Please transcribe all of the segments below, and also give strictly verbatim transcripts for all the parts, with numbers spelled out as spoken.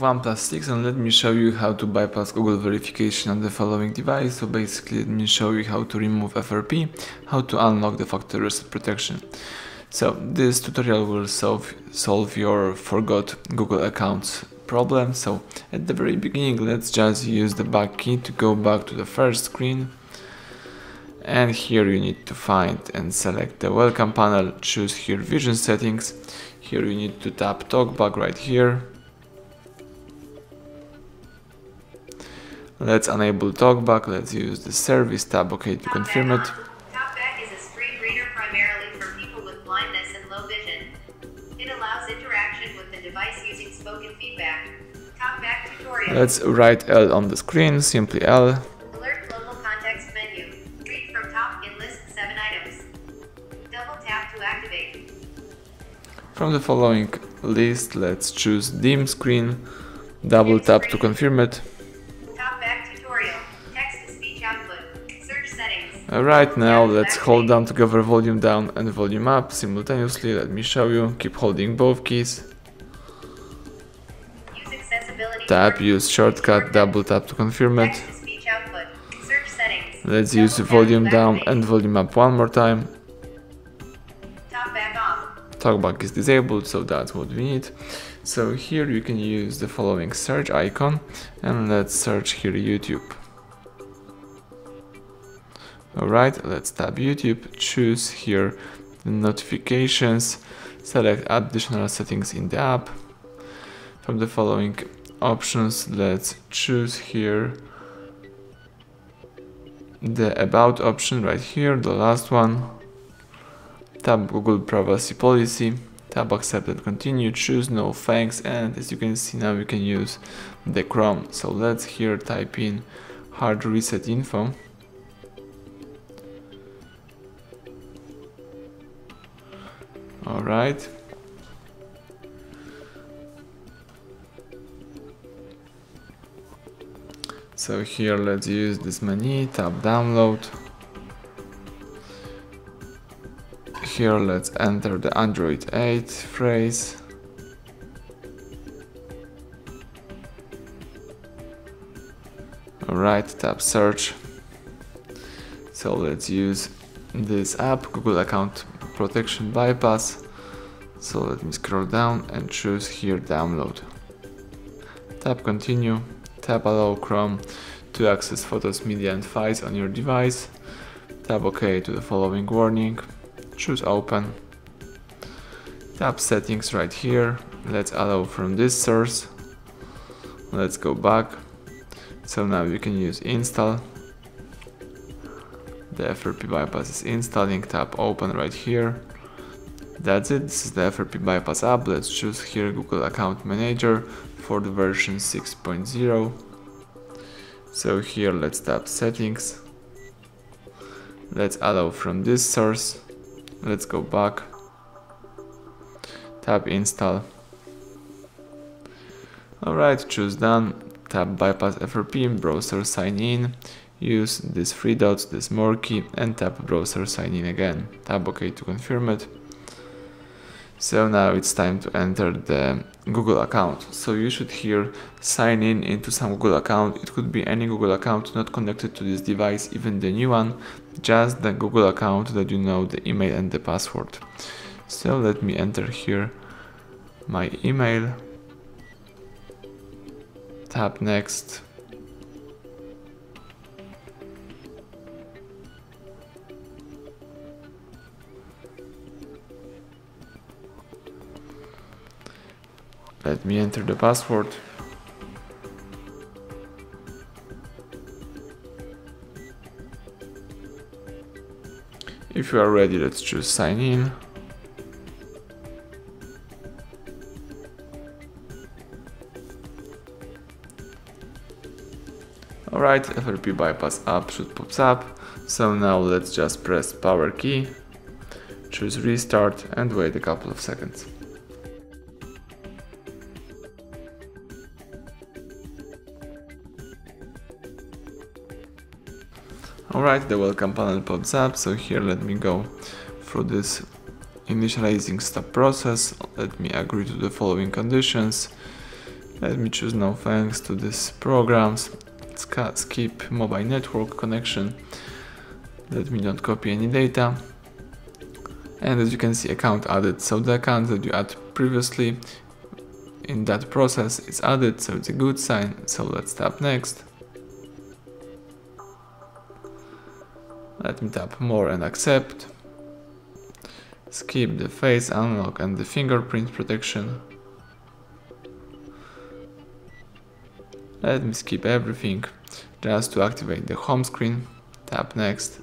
OnePlus six, and let me show you how to bypass Google verification on the following device. So basically let me show you how to remove F R P, how to unlock the factory reset protection. So this tutorial will solve, solve your forgot Google accounts problem. So at the very beginning let's just use the back key to go back to the first screen, and here you need to find and select the welcome panel, choose here vision settings, here you need to tap TalkBack right here. Let's enable TalkBack, let's use the service tab, OK, to confirm it. TalkBack is a screen reader primarily for people with blindness and low vision. It allows interaction with the device using spoken feedback. TalkBack tutorial. Let's write L on the screen, simply L. Alert global context menu. Read from top and list seven items. Double tap to activate. From the following list, let's choose dim screen. Double tap to confirm it. Right now, let's hold down to cover volume down and volume up simultaneously. Let me show you. Keep holding both keys. Use accessibility. Tap, use shortcut, double tap to confirm it. Let's use volume down and volume up one more time. TalkBack off. TalkBack is disabled, so that's what we need. So here you can use the following search icon, and let's search here YouTube. Alright, let's tap YouTube, choose here the notifications, select additional settings in the app. From the following options, let's choose here the About option right here, the last one. Tap Google Privacy Policy, tap Accept and Continue, choose No Thanks, and as you can see now we can use the Chrome. So let's here type in HardReset.Info. Alright, so here let's use this menu, tap download. Here let's enter the Android eight phrase. Alright, tap search. So let's use this app, Google Account Protection Bypass. So let me scroll down and choose here download. Tap continue, tap allow Chrome to access photos, media and files on your device. Tap OK to the following warning, choose open. Tap settings right here, let's allow from this source. Let's go back. So now you can use install. The F R P bypass is installing, tap open right here. That's it, this is the F R P bypass app. Let's choose here Google Account Manager for the version six point zero. So here let's tap settings. Let's allow from this source. Let's go back. Tap install. Alright, choose done. Tap bypass F R P, browser sign in. Use these three dots, this more key, and tap browser sign in again. Tap OK to confirm it. So now it's time to enter the Google account. So you should here sign in into some Google account. It could be any Google account not connected to this device, even the new one, just the Google account that you know, the email and the password. So let me enter here my email. Tap next. Let me enter the password. If you are ready, let's choose sign in. Alright, F R P bypass app should pop up. So now let's just press power key, choose restart and wait a couple of seconds. Alright, the welcome panel pops up, so here let me go through this initializing step process. Let me agree to the following conditions. Let me choose no thanks to these programs. Let's skip mobile network connection. Let me not copy any data. And as you can see, account added. So the account that you add previously in that process is added, so it's a good sign. So let's tap next. Let me tap more and accept. Skip the face unlock and the fingerprint protection. Let me skip everything just to activate the home screen. Tap next.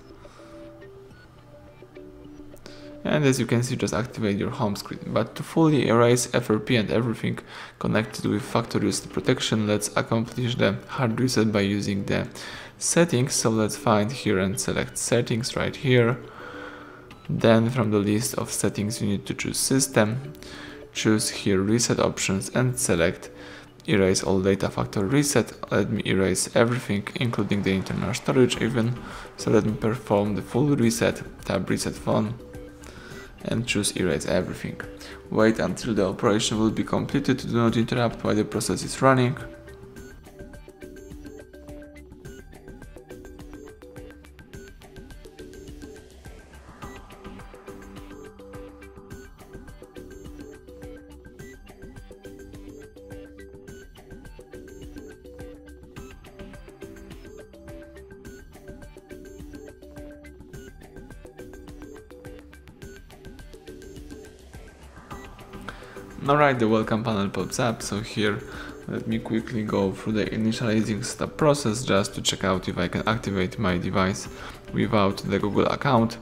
And as you can see, just activate your home screen. But to fully erase F R P and everything connected with factory reset protection, let's accomplish the hard reset by using the settings. So let's find here and select settings right here. Then from the list of settings you need to choose system, choose here reset options and select erase all data factory reset. Let me erase everything, including the internal storage even. So let me perform the full reset, tap reset phone, and choose erase everything. Wait until the operation will be completed. Do not interrupt while the process is running. Alright, the welcome panel pops up, so here let me quickly go through the initializing step process just to check out if I can activate my device without the Google account.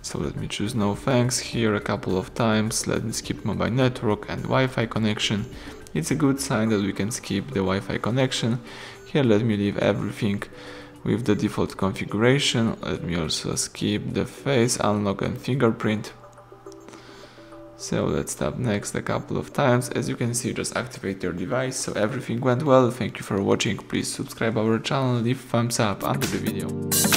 So let me choose no thanks here a couple of times, let me skip mobile network and Wi-Fi connection. It's a good sign that we can skip the Wi-Fi connection. Here let me leave everything with the default configuration, let me also skip the face unlock and fingerprint. So let's tap next a couple of times. As you can see, just activate your device. So everything went well. Thank you for watching. Please subscribe our channel, leave thumbs up under the video.